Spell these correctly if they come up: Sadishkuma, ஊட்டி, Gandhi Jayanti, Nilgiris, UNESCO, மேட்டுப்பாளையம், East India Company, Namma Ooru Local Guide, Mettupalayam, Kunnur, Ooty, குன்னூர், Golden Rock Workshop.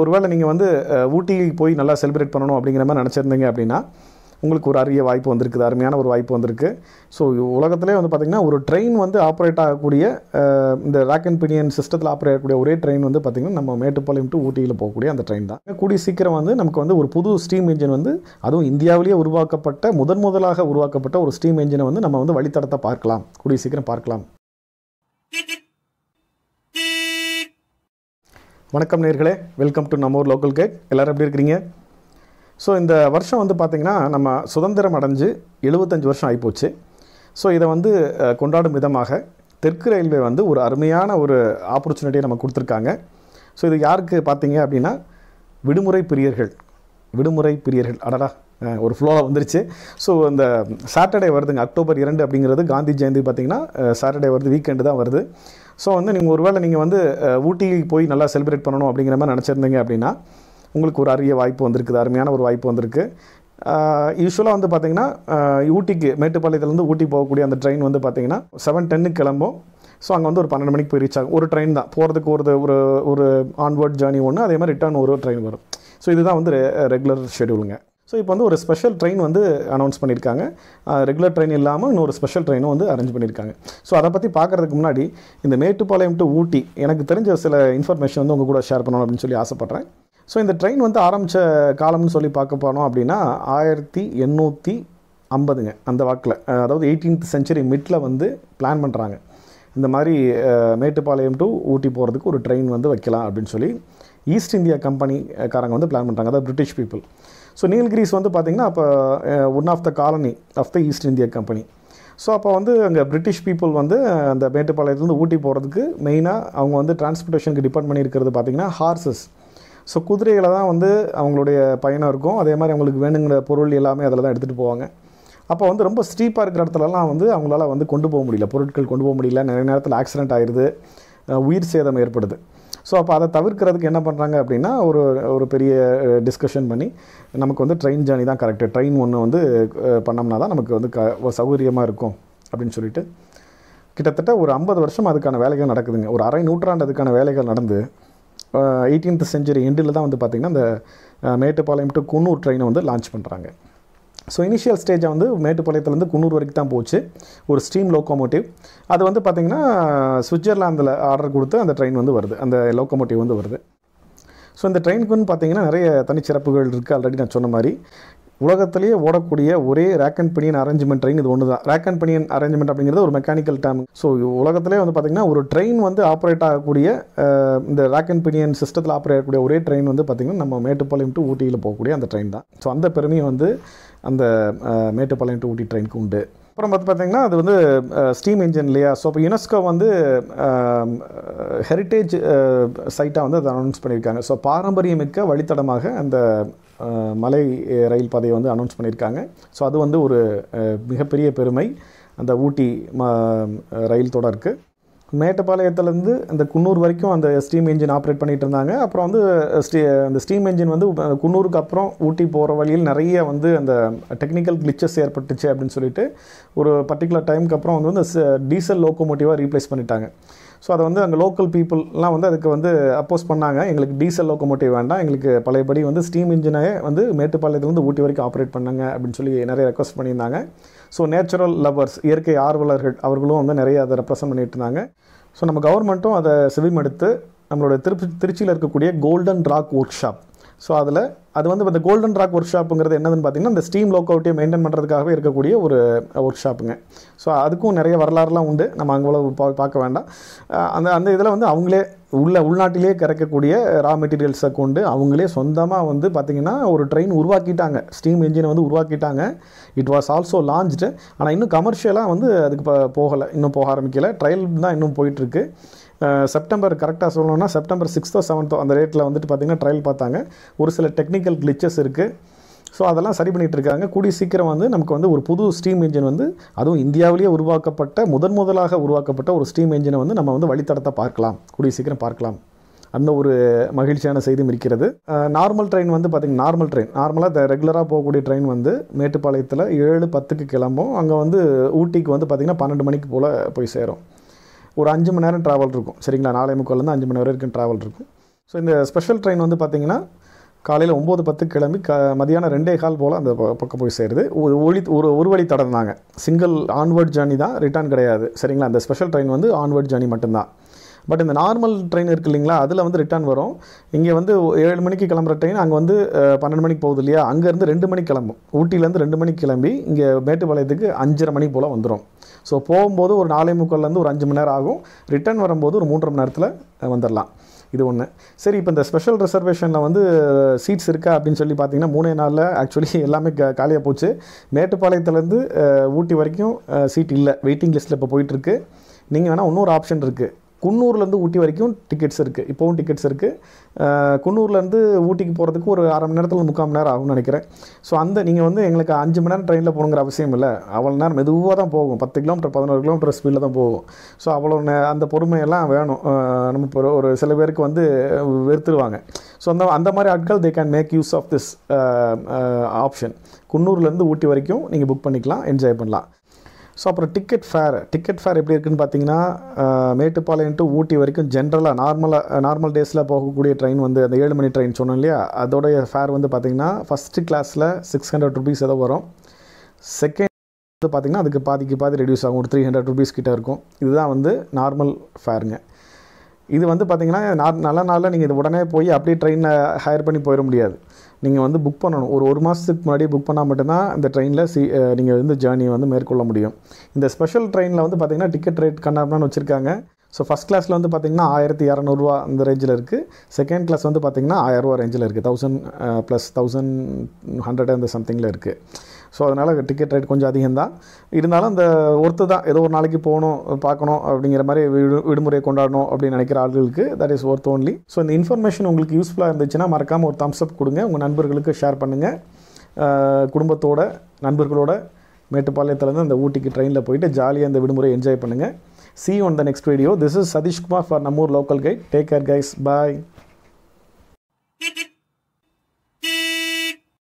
ஒருவேளை நீங்க வந்து ஊட்டி போய் நல்லா செலிப்ரேட் பண்ணனும் அப்படிங்கற மாதிரி நினைச்சிருந்தீங்க அப்படினா உங்களுக்கு ஒரு அரிய வாய்ப்பு வந்திருக்கு அருமையான ஒரு வாய்ப்பு வந்திருக்கு சோ உலகத்திலே வந்து பாத்தீங்கன்னா ஒரு ட்ரெயின் வந்து ஆபரேட் ஆகக்கூடிய இந்த ராக் அண்ட் பினியன் சிஸ்டத்துல ஆபரேட் ஆகக்கூடிய ஒரே ட்ரெயின் வந்து பாத்தீங்கன்னா நம்ம மேட்டுப்பாளையம் டு ஊட்டியில போக கூடிய அந்த ட்ரெயின் தான் கூடி சீக்கிரம் வந்து நமக்கு வந்து ஒரு புது ஸ்டீம் என்ஜின் வந்து அதுவும் இந்தியாவிலேயே உருவாக்கப்பட்ட முதன்முதலாக உருவாக்கப்பட்ட ஒரு ஸ்டீம் என்ஜினை வந்து நம்ம வந்து வழித்தடத்தை பார்க்கலாம் கூடி சீக்கிரம் பார்க்கலாம் வணக்கம் நேயர்களே வெல்கம் டு நம்மூர் லோக்கல் கைட் எல்லாரும் எப்படி இருக்கீங்க சோ இந்த ವರ್ಷம் வந்து பாத்தீங்கன்னா நம்ம சுதந்திரம் அடைஞ்சு 75 ವರ್ಷம் ஆயி போச்சு சோ இத வந்து கொண்டாடும் விதமாக தெற்கு ரயில்வே வந்து ஒரு அருமையான ஒரு opportunity நமக்கு கொடுத்திருக்காங்க சோ இது யாருக்கு பாத்தீங்க அப்படினா விடுமுறை பிரியர்கள் அடடா ஒரு ஃப்ளோல வந்திருச்சு சோ அந்த சாட்டர்டே வருதுங்க அக்டோபர் 2 அப்படிங்கிறது காந்தி ஜெயந்தி பாத்தீங்கன்னா சாட்டர்டே வருது வீக்கெண்ட் தான் வருது சோ வந்து நீங்க ஒருவேளை நீங்க வந்து ஊட்டி போய் நல்லா செலிப்ரேட் பண்ணனும் அப்படிங்கற மாதிரி நினைச்சிருந்தீங்க அப்படினா உங்களுக்கு ஒரு அரிய வாய்ப்பு வந்திருக்கு அருமையான ஒரு வாய்ப்பு வந்திருக்கு யூசுவலா வந்து பாத்தீங்கன்னா ஊட்டிக்கு மேட்டுப்பாளையத்துல இருந்து ஊட்டி போக கூடிய அந்த ட்ரெயின் வந்து பாத்தீங்கன்னா 7:10 கிளம்பும் சோ அங்க வந்து ஒரு 12 மணிக்கு போய் ரீச் ஆகும் ஒரு ட்ரெயின் தான் போறதுக்கு ஒரு ஒரு ஆன்வர்ட் ஜர்னி ஒன்னு அதே மாதிரி ரிட்டர்ன் ஒரு ட்ரெயின் வரும் சோ இதுதான் வந்து ரெகுலர் ஷெட்யூல்ங்க சோ இப்போ வந்து ஒரு ஸ்பெஷல் ட்ரெயின் வந்து அனௌன்ஸ் பண்ணிருக்காங்க ரெகுலர் ட்ரெயின் இல்லாம இன்னொரு ஸ்பெஷல் ட்ரெயின வந்து அரேஞ்ச் பண்ணிருக்காங்க சோ அத பத்தி பார்க்கிறதுக்கு முன்னாடி இந்த மேட்டுப்பாளையம் டு ஊட்டி எனக்கு தெரிஞ்ச சில இன்ஃபர்மேஷன் வந்து உங்க கூட ஷேர் பண்ணனும் அப்படினு சொல்லி ஆசைப்படுறேன் So இந்த ட்ரெயின் வந்து ஆரம்பிச்ச காலம்னு சொல்லி பார்க்க போறோம் அப்படினா 1850ங்க அந்த வாக்குல அதாவது 18th செஞ்சுரி மிட்ல வந்து பிளான் பண்றாங்க இந்த மாதிரி மேட்டுப்பாளையம் டு ஊட்டி போறதுக்கு ஒரு ட்ரெயின் வந்து வைக்கலாம் அப்படினு சொல்லி ஈஸ்ட் இந்தியா கம்பெனி காரங்க வந்து பிளான் பண்றாங்க அதாவது பிரிட்டிஷ் people சோ நீல்கிரிஸ் வந்து பாத்தீங்கன்னா அப்ப one of the colony of the East India Company so அப்ப வந்து அங்க பிரிட்டிஷ் people வந்து அந்த மேட்டுப்பாளையத்துல இருந்து ஊட்டி போறதுக்கு மெயினா அவங்க வந்து டிரான்ஸ்போர்ட்டேஷனுக்கு டிபெண்ட் பண்ணி இருக்குறது பாத்தீங்கன்னா ஹார்சஸ் சோ குதிரைகள தான் வந்து அவங்களுடைய பயணம் இருக்கும் அதே மாதிரி அவங்களுக்கு வேணும்ங்கற பொருள் எல்லாமே அதல தான் எடுத்துட்டு போவாங்க அப்ப வந்து ரொம்ப ஸ்டீப்பா இருக்கிற இடத்துல எல்லாம் வந்து அவங்களால வந்து கொண்டு போக முடியல பொருட்கள் கொண்டு போக முடியல நிறைய நேரத்துல ஆக்சிடென்ட் ஆயிருது உயிர் சேதம் ஏற்படுது சோ அப்ப அத தவிர்க்கிறதுக்கு என்ன பண்றாங்க அப்படினா ஒரு ஒரு பெரிய டிஸ்கஷன் பண்ணி நமக்கு வந்து ட்ரெயின் ஜர்னி தான் கரெக்ட் ட்ரெயின் ஒன்னு வந்து பண்ணோம்னா தான் நமக்கு வந்து சௌகரியமா இருக்கும் அப்படினு சொல்லிட்டு கிட்டத்தட்ட ஒரு 50 வருஷம் அதுக்கான வேலைகள் நடக்குதுங்க ஒரு அரை நூற்றாண்டு அதுக்கான வேலைகள் நடந்து 18th century எண்டில தான் வந்து பாத்தீங்கன்னா அந்த மேட்டுப்பாளையம் டு குன்னூர் ட்ரெயினை வந்து லான்ச் பண்றாங்க சோ இனிஷியல் ஸ்டேஜ் வந்து மேட்டுப்பாளையத்துல இருந்து குன்னூர் வரைக்கும் தான் போச்சு ஒரு ஸ்டீம் லோகோமோட்டிவ் அது வந்து பாத்தீங்கன்னா ஸ்விட்சர்லாந்துல ஆர்டர் கொடுத்து அந்த ட்ரெயின் வந்து வருது அந்த லோகோமோட்டிவ் வந்து வருது சோ இந்த ட்ரெயினுக்குன்னு பாத்தீங்கன்னா நிறைய தனிச்சிறப்புகள் இருக்கு ஆல்ரெடி நான் சொன்ன மாதிரி உலகத்திலேயே ஓடக்கூடிய ஒரே rack and pinion arrangement train இது ஒன்னு தான் ராக் அண்ட் பினியன் அரேஞ்ச்மென்ட் அப்படிங்கிறது ஒரு மெக்கானிக்கல் டேர்ம் சோ உலகத்திலேயே வந்து பாத்தீங்கன்னா ஒரு ட்ரெயின் வந்து ஆபரேட் ஆகக்கூடிய இந்த ராக் அண்ட் பினியன் சிஸ்டத்துல ஆபரேட் ஆகக்கூடிய ஒரே ட்ரெயின் வந்து பாத்தீங்கன்னா நம்ம மேட்டுப்பாளையம் டு ஊட்டியில போக கூடிய அந்த ட்ரெயின் தான் சோ அந்த பெருமையை வந்து அந்த மேட்டுப்பாளையம் டு ஊட்டி ட்ரெயினுக்கு உண்டு அப்புறம் பாத்தீங்கன்னா அது வந்து ஸ்டீம் என்ஜின்லையா சோ அப்ப யுனெஸ்கோ வந்து ஹெரிடேஜ் சைட்டா வந்து அதை அனௌன்ஸ் பண்ணிருக்காங்க சோ பாரம்பரியமிக்க வழித்தடமாக அந்த மலை ரயில் பாதையை வந்து அனௌன்ஸ் பண்ணிருக்காங்க சோ அது வந்து ஒரு மிகப்பெரிய பெருமை அந்த ஊட்டி ரயில் தொடர் இருக்கு மேட்டுப்பாளையத்துல இருந்து அந்த குன்னூர் வரைக்கும் அந்த ஸ்டீம் என்ஜின் ஆபரேட் பண்ணிட்டு இருந்தாங்க அப்புறம் வந்து அந்த ஸ்டீம் என்ஜின் வந்து குன்னூருக்கு அப்புறம் ஊட்டி போற வழியில் நிறைய வந்து அந்த டெக்னிக்கல் கிளிச்சஸ் ஏற்பட்டுச்சு அப்படினு சொல்லிட்டு ஒரு பர்టిక్యులர் டைம்க்கு அப்புறம் வந்து அந்த டீசல் லோகோமோட்டிவா ரீப்ளேஸ் பண்ணிட்டாங்க சோ அத வந்து அங்க லோக்கல் people எல்லாம் வந்து அதுக்கு வந்து அப்போஸ் பண்ணாங்க உங்களுக்கு டீசல் லோகோமோட்டிவ் வேண்டாம் உங்களுக்கு பழையபடி வந்து ஸ்டீம் என்ஜினே வந்து மேட்டுப்பாளையத்துல இருந்து ஊட்டி வரைக்கும் ஆபரேட் பண்ணுங்க அப்படினு சொல்லி நிறைய ரெக்வெஸ்ட் பண்ணிருந்தாங்க சோ நேச்சுரல் லவர்ஸ் இயற்கை ஆர்வலர்கள் அவங்களும் வந்து நிறைய அத ரெப்ரசன்ட் பண்ணிட்டு இருந்தாங்க சோ நம்ம கவர்மெண்ட்டும் அத செவிமடுத்து நம்மளோட திருச்சியில இருக்க கூடிய கோல்டன் ராக் வொர்க்ஷாப் சோ அதுல அது வந்து அந்த கோல்டன் ராக் வொர்க்ஷாப்ங்கிறது என்னதுன்னு பாத்தீங்கன்னா அந்த ஸ்டீம் லோகோமோட்டிவ் மெயின்டெய்ன் பண்றதுக்காகவே இருக்க கூடிய ஒரு வொர்க்ஷாப்ங்க சோ அதுக்கும் நிறைய வரலாறுலாம் உண்டு நம்ம அங்கவளவு பார்க்க வேண்டாம் அந்த அந்த இதெல்லாம் வந்து அவங்களே உள்நாட்டிலேயே கறக்க கூடிய ரா மெட்டீரியல்ஸ் கொண்டு அவங்களே சொந்தமா வந்து பாத்தீங்கன்னா ஒரு ட்ரெயின் உருவாக்கிட்டாங்க ஸ்டீம் என்ஜினை வந்து உருவாக்கிட்டாங்க இட் வாஸ் ஆல்சோ லான்ச்ட் ஆனா இன்னும் கமர்ஷியலா வந்து அதுக்கு போகல இன்னும் போக ஆரம்பிக்கல ட்ரையல் தான் இன்னும் போயிட்டு இருக்கு செப்டம்பர் கரெக்ட்டா சொல்லணும்னா செப்டம்பர் 6th or 7th அந்த ரேட்ல வந்து பாத்தீங்கன்னா ட்ரையல் பார்த்தாங்க ஒரு சில டெக்னிக்கல் கிளிச்சஸ் இருக்கு சோ அதெல்லாம் சரி பண்ணிட்டு இருக்காங்க கூடி சீக்கிரம் வந்து நமக்கு வந்து ஒரு புது ஸ்டீம் என்ஜின் வந்து அதுவும் இந்தியாவிலேயே உருவாக்கப்பட்ட முதன்முதலாக உருவாக்கப்பட்ட ஒரு ஸ்டீம் என்ஜினை வந்து நம்ம வந்து வழித்தடத்தை பார்க்கலாம் கூடி சீக்கிரம் பார்க்கலாம் அந்த ஒரு மகிழ்ச்சியான செய்தி இருக்கிறது நார்மல் ட்ரெயின் வந்து பாத்தீங்கன்னா நார்மலா ரெகுலரா போக கூடிய ட்ரெயின் வந்து மேட்டுப்பாளையத்துல 7:10 க்கு கிளம்பும் அங்க வந்து ஊட்டிக்கு வந்து பாத்தீங்கன்னா 12 மணிக்கு போல போய் சேரும் ஒரு 5 மணி நேரம் டிராவல் இருக்கும் சரிங்களா 4:45 ல இருந்து 5 மணி நேரம் வரைக்கும் டிராவல் இருக்கும் So in the special train on the Patina, Kalil Umbo the Patikami, Madiana Rende Halbola and the Pakapoy said, Uruvali Tarananga, single onward journey, return Graya, Seringland, the special train on the onward journey Matana. But in the normal train irkingla, adala vandu return varum. Inge vandu 7 manikku kelambra train anga vandu 12 manikku povudhu liya. Anga irundhu 2 manikku kelambum. Ooty la irundhu 2 manikku kelambi inge Mettupalayamukku 5:30 mani pola vandurum. So pogumbodhu oru 4:45 la irundhu oru 5 mani neram agum. Return varumbodhu oru 3 mani nerathula vandralam. Idu onnu. Seri ipo indha special reservation la vandu seats iruka appdin solli pathina 3 4 la actually ellame kaaliya pochu. Mettupalayamthil irundhu Ooty varaikum seat illa waiting list la ipo poittu irukku. Neenga vena innoru option irukku. Kunnur la Ooty varaikum tickets irukku ipovum tickets irukku Kunnur la Ooty ku poradhukku oru 1/2 மணி நேரத்துல 3/4 மணி நேரம் ஆகும்னு நினைக்கிறேன் so அந்த நீங்க வந்து உங்களுக்கு 5 மணி நேரம் ட்ரெயின்ல போணும்ங்கற அவசியம் இல்ல அவ்வளவு நேரம் மெதுவா தான் போகும் 10 km 11 km ஸ்பீட்ல தான் போகும் சோ அவ்வளவு அந்த பொறுமை எல்லாம் வேணும் நம்ம ஒரு சில பேருக்கு வந்து வெறுத்துடுவாங்க சோ அந்த மாதிரி ஆட்கள் they can make use of this option Kunnur la Ooty வரைக்கும் நீங்க புக் பண்ணிக்கலாம் என்ஜாய் பண்ணலாம் So, ticket fare எப்படி இருக்குன்னு பாத்தீங்கன்னா மேட்டுப்பாளையம் to ஊட்டி வரைக்கும் ஜெனரலா நார்மல் டேஸ்ல போகக்கூடிய train வந்து அந்த 7 மணி train சொன்னோம் இல்லையா அதோட ஃபேர் வந்து பாத்தீங்கன்னா first classல 600 rupees ஏதோ வரும் second வந்து பாத்தீங்கன்னா அதுக்கு பாதிக்கு பாதி ரெடியூஸ் ஆகும் ஒரு 300 rupees கிட்ட இருக்கும் இதுதான் வந்து நார்மல் ஃபேர்ங்க இது வந்து பாத்தீங்கன்னா நல்ல நாள்ல நீங்க இது உடனே போய் அப்படியே train ஹையர் பண்ணி போயிர முடியாது நீங்க வந்து book பண்ணனும் ஒரு மாசத்துக்கு முன்னாடி book பண்ணா மட்டும் தான் இந்த ட்ரெயின்ல நீங்க இந்த ஜர்னி வந்து மேற்கொள்ள முடியும் இந்த ஸ்பெஷல் ட்ரெயின்ல வந்து பாத்தீங்கன்னா டிக்கெட் ரேட் கண்ணாப்னு வச்சிருக்காங்க சோ ஃபர்ஸ்ட் கிளாஸ்ல வந்து பாத்தீங்கன்னா 1200 ரூபாய் அந்த ரேஞ்சில இருக்கு செகண்ட் கிளாஸ் வந்து பாத்தீங்கன்னா 1000 ரூபாய் ரேஞ்சில இருக்கு 1000 plus 1100 அந்த समथिंगல இருக்கு சோ அதனால டிக்கெட் ரேட் கொஞ்சம் அதிகம் தான் இருந்தாலும் அந்த ஒர்த் தான் ஏதோ ஒரு நாளைக்கு போணும் பார்க்கணும் அப்படிங்கற மாதிரி விடுமுறை கொண்டாடணும் அப்படி நினைக்கிற ஆட்களுக்கு that is worth only so இந்த இன்ஃபர்மேஷன் உங்களுக்கு யூஸ்புல்லா இருந்துச்சுனா மறக்காம ஒரு thumbs up கொடுங்க உங்க நண்பர்களுக்கு ஷேர் பண்ணுங்க குடும்பத்தோட நண்பர்களோட மேட்டுப்பாளையத்துல இருந்து அந்த ஊட்டிக்கு ட்ரெயின்ல போயிடு ஜாலியா இந்த விடுமுறை என்ஜாய் பண்ணுங்க See you on the next video. This is Sadishkuma for Namma Ooru Local Guide. Take care guys. Bye.